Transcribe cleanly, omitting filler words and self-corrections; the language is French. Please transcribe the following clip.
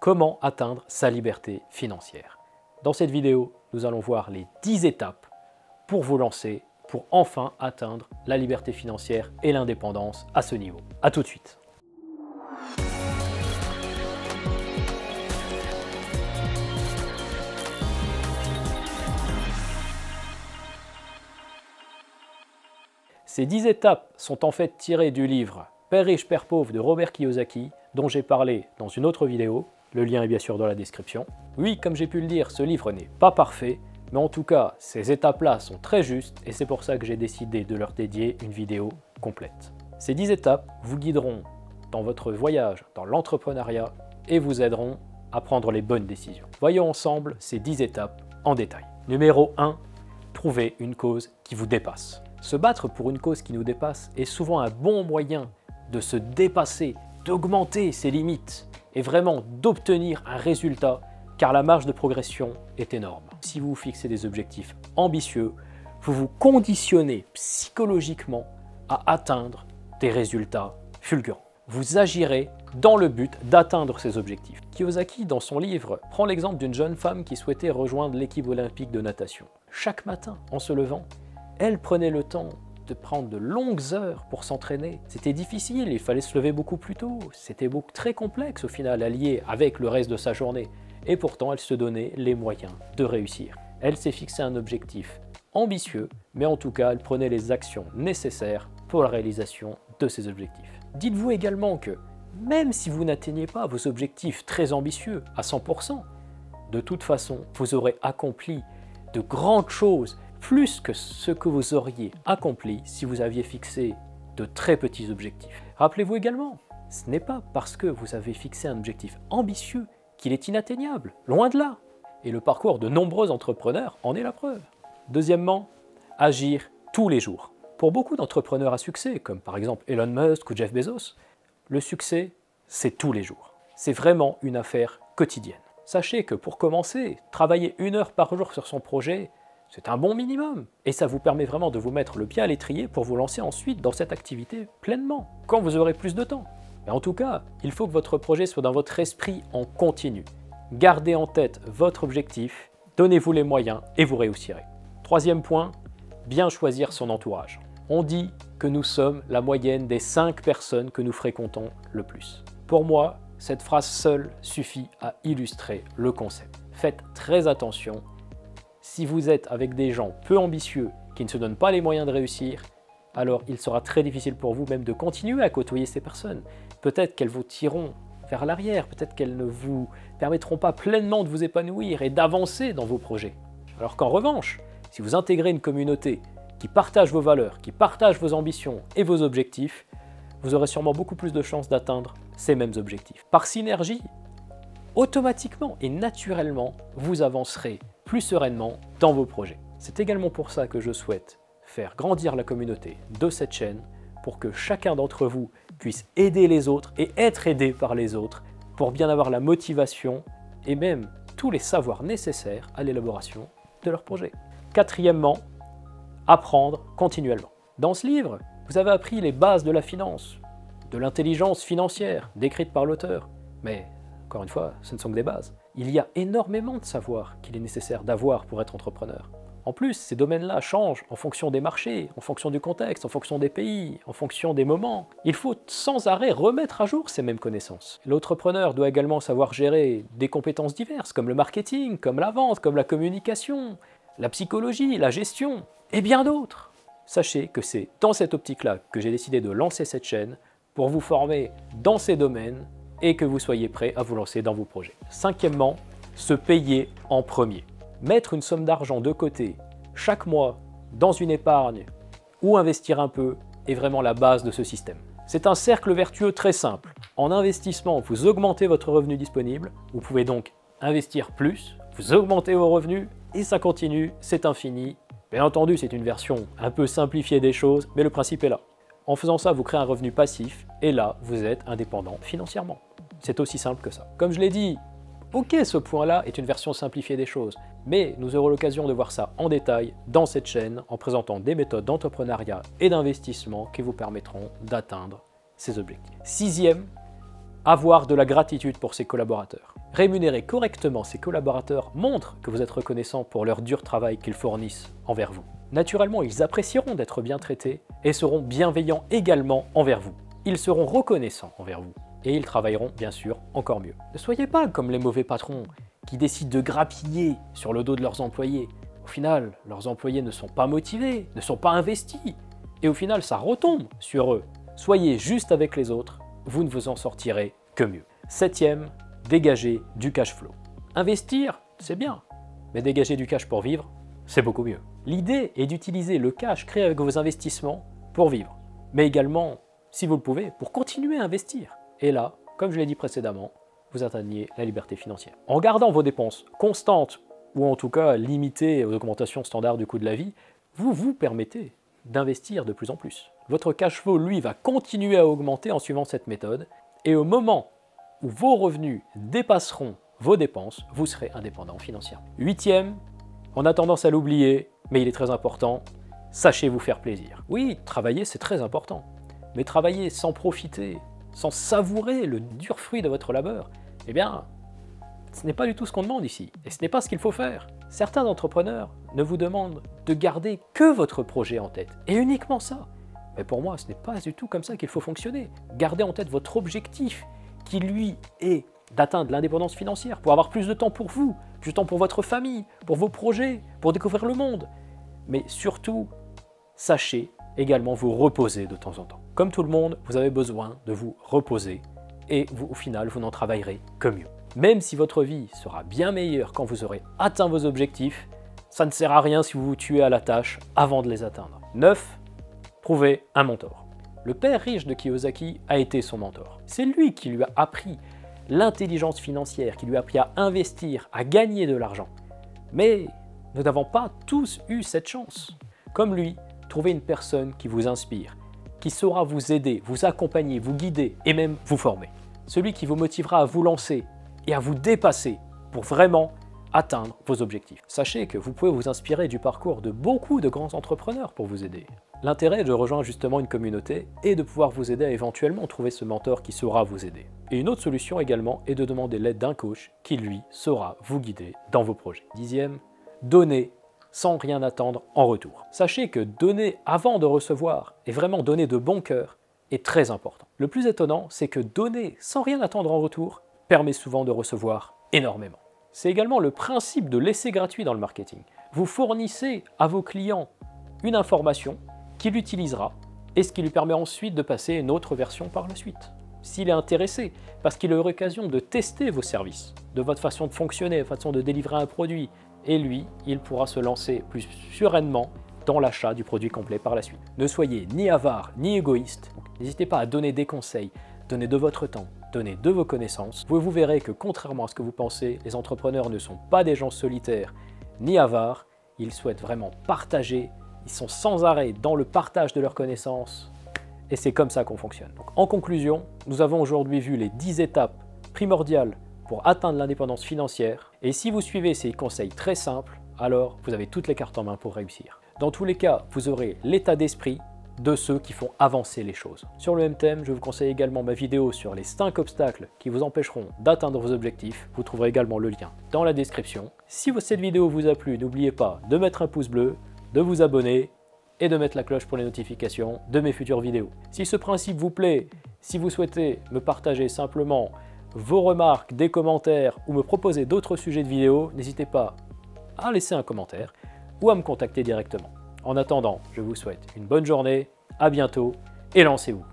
comment atteindre sa liberté financière. Dans cette vidéo, nous allons voir les 10 étapes pour vous lancer, pour enfin atteindre la liberté financière et l'indépendance à ce niveau. À tout de suite. Ces 10 étapes sont en fait tirées du livre « Père riche, père pauvre » de Robert Kiyosaki, dont j'ai parlé dans une autre vidéo. Le lien est bien sûr dans la description. Oui, comme j'ai pu le dire, ce livre n'est pas parfait, mais en tout cas, ces étapes-là sont très justes et c'est pour ça que j'ai décidé de leur dédier une vidéo complète. Ces 10 étapes vous guideront dans votre voyage, dans l'entrepreneuriat et vous aideront à prendre les bonnes décisions. Voyons ensemble ces 10 étapes en détail. Numéro 1, trouvez une cause qui vous dépasse. Se battre pour une cause qui nous dépasse est souvent un bon moyen de se dépasser, d'augmenter ses limites et vraiment d'obtenir un résultat, car la marge de progression est énorme. Si vous fixez des objectifs ambitieux, vous vous conditionnez psychologiquement à atteindre des résultats fulgurants. Vous agirez dans le but d'atteindre ces objectifs. Kiyosaki, dans son livre, prend l'exemple d'une jeune femme qui souhaitait rejoindre l'équipe olympique de natation. Chaque matin, en se levant, elle prenait le temps de prendre de longues heures pour s'entraîner. C'était difficile, il fallait se lever beaucoup plus tôt. C'était très complexe au final à lier avec le reste de sa journée. Et pourtant, elle se donnait les moyens de réussir. Elle s'est fixé un objectif ambitieux, mais en tout cas, elle prenait les actions nécessaires pour la réalisation de ses objectifs. Dites-vous également que même si vous n'atteignez pas vos objectifs très ambitieux à 100%, de toute façon, vous aurez accompli de grandes choses, plus que ce que vous auriez accompli si vous aviez fixé de très petits objectifs. Rappelez-vous également, ce n'est pas parce que vous avez fixé un objectif ambitieux qu'il est inatteignable, loin de là. Et le parcours de nombreux entrepreneurs en est la preuve. Deuxièmement, agir tous les jours. Pour beaucoup d'entrepreneurs à succès, comme par exemple Elon Musk ou Jeff Bezos, le succès, c'est tous les jours. C'est vraiment une affaire quotidienne. Sachez que pour commencer, travailler 1 heure par jour sur son projet, c'est un bon minimum et ça vous permet vraiment de vous mettre le pied à l'étrier pour vous lancer ensuite dans cette activité pleinement, quand vous aurez plus de temps. Mais en tout cas, il faut que votre projet soit dans votre esprit en continu. Gardez en tête votre objectif, donnez-vous les moyens et vous réussirez. Troisième point, bien choisir son entourage. On dit que nous sommes la moyenne des 5 personnes que nous fréquentons le plus. Pour moi, cette phrase seule suffit à illustrer le concept. Faites très attention. Si vous êtes avec des gens peu ambitieux qui ne se donnent pas les moyens de réussir, alors il sera très difficile pour vous même de continuer à côtoyer ces personnes. Peut-être qu'elles vous tireront vers l'arrière, peut-être qu'elles ne vous permettront pas pleinement de vous épanouir et d'avancer dans vos projets. Alors qu'en revanche, si vous intégrez une communauté qui partage vos valeurs, qui partage vos ambitions et vos objectifs, vous aurez sûrement beaucoup plus de chances d'atteindre ces mêmes objectifs. Par synergie, automatiquement et naturellement, vous avancerez plus sereinement dans vos projets. C'est également pour ça que je souhaite faire grandir la communauté de cette chaîne pour que chacun d'entre vous puisse aider les autres et être aidé par les autres pour bien avoir la motivation et même tous les savoirs nécessaires à l'élaboration de leurs projets. Quatrièmement, apprendre continuellement. Dans ce livre, vous avez appris les bases de la finance, de l'intelligence financière décrite par l'auteur, mais encore une fois, ce ne sont que des bases. Il y a énormément de savoir qu'il est nécessaire d'avoir pour être entrepreneur. En plus, ces domaines-là changent en fonction des marchés, en fonction du contexte, en fonction des pays, en fonction des moments. Il faut sans arrêt remettre à jour ces mêmes connaissances. L'entrepreneur doit également savoir gérer des compétences diverses, comme le marketing, comme la vente, comme la communication, la psychologie, la gestion, et bien d'autres. Sachez que c'est dans cette optique-là que j'ai décidé de lancer cette chaîne pour vous former dans ces domaines et que vous soyez prêt à vous lancer dans vos projets. Cinquièmement, se payer en premier. Mettre une somme d'argent de côté chaque mois dans une épargne ou investir un peu est vraiment la base de ce système. C'est un cercle vertueux très simple. En investissement, vous augmentez votre revenu disponible. Vous pouvez donc investir plus, vous augmentez vos revenus et ça continue, c'est infini. Bien entendu, c'est une version un peu simplifiée des choses, mais le principe est là. En faisant ça, vous créez un revenu passif et là, vous êtes indépendant financièrement. C'est aussi simple que ça. Comme je l'ai dit, ok, ce point-là est une version simplifiée des choses, mais nous aurons l'occasion de voir ça en détail dans cette chaîne en présentant des méthodes d'entrepreneuriat et d'investissement qui vous permettront d'atteindre ces objectifs. Sixième, avoir de la gratitude pour ses collaborateurs. Rémunérer correctement ses collaborateurs montre que vous êtes reconnaissant pour leur dur travail qu'ils fournissent envers vous. Naturellement, ils apprécieront d'être bien traités et seront bienveillants également envers vous. Ils seront reconnaissants envers vous et ils travailleront bien sûr encore mieux. Ne soyez pas comme les mauvais patrons qui décident de grappiller sur le dos de leurs employés. Au final, leurs employés ne sont pas motivés, ne sont pas investis et au final, ça retombe sur eux. Soyez juste avec les autres, vous ne vous en sortirez que mieux. Septième, dégager du cash flow. Investir, c'est bien, mais dégager du cash pour vivre, c'est beaucoup mieux. L'idée est d'utiliser le cash créé avec vos investissements pour vivre, mais également, si vous le pouvez, pour continuer à investir. Et là, comme je l'ai dit précédemment, vous atteignez la liberté financière. En gardant vos dépenses constantes, ou en tout cas limitées aux augmentations standards du coût de la vie, vous vous permettez d'investir de plus en plus. Votre cash flow, lui, va continuer à augmenter en suivant cette méthode, et au moment où vos revenus dépasseront vos dépenses, vous serez indépendant financièrement. Huitième, on a tendance à l'oublier, mais il est très important, sachez vous faire plaisir. Oui, travailler, c'est très important, mais travailler sans profiter, sans savourer le dur fruit de votre labeur, eh bien, ce n'est pas du tout ce qu'on demande ici, et ce n'est pas ce qu'il faut faire. Certains entrepreneurs ne vous demandent de garder que votre projet en tête, et uniquement ça. Mais pour moi, ce n'est pas du tout comme ça qu'il faut fonctionner. Gardez en tête votre objectif, qui lui est d'atteindre l'indépendance financière, pour avoir plus de temps pour vous, plus de temps pour votre famille, pour vos projets, pour découvrir le monde. Mais surtout, sachez également vous reposer de temps en temps. Comme tout le monde, vous avez besoin de vous reposer et vous, au final, vous n'en travaillerez que mieux. Même si votre vie sera bien meilleure quand vous aurez atteint vos objectifs, ça ne sert à rien si vous vous tuez à la tâche avant de les atteindre. 9. Trouvez un mentor. Le père riche de Kiyosaki a été son mentor. C'est lui qui lui a appris l'intelligence financière, qui lui a appris à investir, à gagner de l'argent. Mais nous n'avons pas tous eu cette chance. Comme lui, trouvez une personne qui vous inspire, qui saura vous aider, vous accompagner, vous guider et même vous former. Celui qui vous motivera à vous lancer et à vous dépasser pour vraiment atteindre vos objectifs. Sachez que vous pouvez vous inspirer du parcours de beaucoup de grands entrepreneurs pour vous aider. L'intérêt de rejoindre justement une communauté est de pouvoir vous aider à éventuellement trouver ce mentor qui saura vous aider. Et une autre solution également est de demander l'aide d'un coach qui, lui, saura vous guider dans vos projets. Dixième, donnez sans rien attendre en retour. Sachez que donner avant de recevoir et vraiment donner de bon cœur est très important. Le plus étonnant, c'est que donner sans rien attendre en retour permet souvent de recevoir énormément. C'est également le principe de l'essai gratuit dans le marketing. Vous fournissez à vos clients une information qu'il utilisera et ce qui lui permet ensuite de passer une autre version par la suite. S'il est intéressé, parce qu'il a eu l'occasion de tester vos services, de votre façon de fonctionner, de votre façon de délivrer un produit, et lui, il pourra se lancer plus sereinement dans l'achat du produit complet par la suite. Ne soyez ni avare, ni égoïste. N'hésitez pas à donner des conseils, donner de votre temps, donner de vos connaissances. Vous verrez que contrairement à ce que vous pensez, les entrepreneurs ne sont pas des gens solitaires ni avares. Ils souhaitent vraiment partager. Ils sont sans arrêt dans le partage de leurs connaissances. Et c'est comme ça qu'on fonctionne. Donc, en conclusion, nous avons aujourd'hui vu les 10 étapes primordiales pour atteindre l'indépendance financière. Et si vous suivez ces conseils très simples, alors vous avez toutes les cartes en main pour réussir. Dans tous les cas, vous aurez l'état d'esprit de ceux qui font avancer les choses. Sur le même thème, je vous conseille également ma vidéo sur les 5 obstacles qui vous empêcheront d'atteindre vos objectifs. Vous trouverez également le lien dans la description. Si cette vidéo vous a plu, n'oubliez pas de mettre un pouce bleu, de vous abonner et de mettre la cloche pour les notifications de mes futures vidéos. Si ce principe vous plaît, si vous souhaitez me partager simplement vos remarques, des commentaires ou me proposer d'autres sujets de vidéos, n'hésitez pas à laisser un commentaire ou à me contacter directement. En attendant, je vous souhaite une bonne journée, à bientôt et lancez-vous!